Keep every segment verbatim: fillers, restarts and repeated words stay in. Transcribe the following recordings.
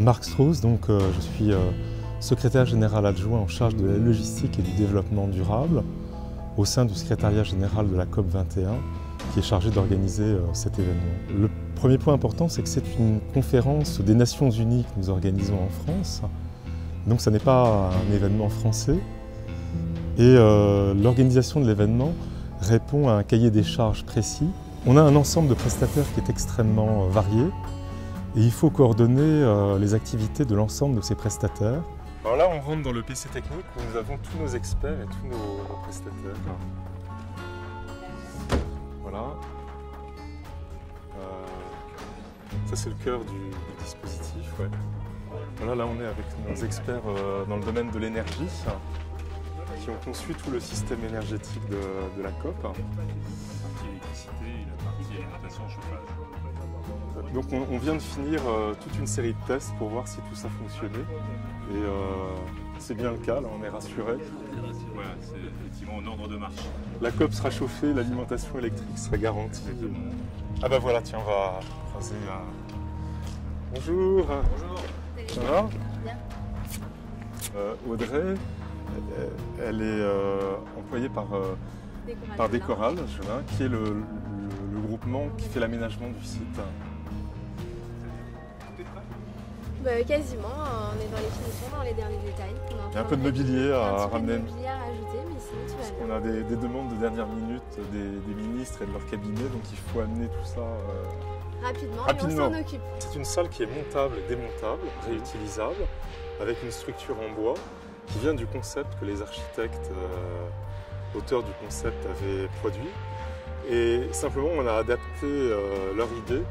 Marc Strauss, donc, euh, je suis euh, secrétaire général adjoint en charge de la logistique et du développement durable au sein du secrétariat général de la COP vingt et un qui est chargé d'organiser euh, cet événement. Le premier point important, c'est que c'est une conférence des Nations Unies que nous organisons en France, donc ça n'est pas un événement français. Et euh, l'organisation de l'événement répond à un cahier des charges précis. On a un ensemble de prestataires qui est extrêmement varié et il faut coordonner euh, les activités de l'ensemble de ces prestataires. Alors là, on rentre dans le P C technique où nous avons tous nos experts et tous nos, nos prestataires. Voilà. Euh, ça, c'est le cœur du, du dispositif. Ouais. Voilà, là, on est avec nos experts euh, dans le domaine de l'énergie, qui ont conçu tout le système énergétique de, de la COP. La partie électricité et la partie alimentation chauffage. Donc on, on vient de finir euh, toute une série de tests pour voir si tout ça fonctionnait. Et euh, c'est bien le cas, là on est rassuré. Voilà, c'est effectivement en ordre de marche. La COP sera chauffée, l'alimentation électrique sera garantie. Exactement. Ah bah voilà, tiens, on va croiser un... Bonjour. Bonjour. Ça va ? Bien. Euh, Audrey. Elle est euh, employée par, euh, Décoral, par Décoral, Jolin, qui est le, le, le groupement qui fait l'aménagement du site. Bah, quasiment, on est dans les finitions, dans les derniers détails. Il y a un peu de mobilier à ramener. De mobilier à rajouter, mais sinon tu vas bien. On a des, des demandes de dernière minute des, des ministres et de leur cabinet, donc il faut amener tout ça euh, rapidement, rapidement et on s'en occupe. C'est une salle qui est montable, démontable, réutilisable, avec une structure en bois, qui vient du concept que les architectes, euh, auteurs du concept, avaient produit. Et simplement, on a adapté euh, leur idée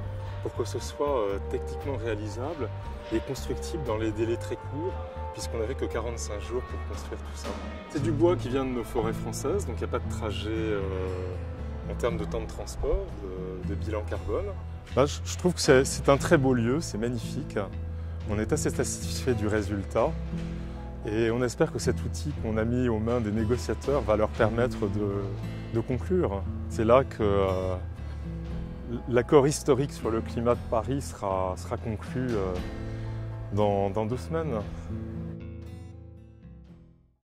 pour que ce soit euh, techniquement réalisable et constructible dans les délais très courts, puisqu'on n'avait que quarante-cinq jours pour construire tout ça. C'est du bois qui vient de nos forêts françaises, donc il n'y a pas de trajet euh, en termes de temps de transport, de, de bilan carbone. Là, je trouve que c'est un très beau lieu, c'est magnifique. On est assez satisfait du résultat. Et on espère que cet outil qu'on a mis aux mains des négociateurs va leur permettre de, de conclure. C'est là que euh, l'accord historique sur le climat de Paris sera, sera conclu euh, dans, dans deux semaines.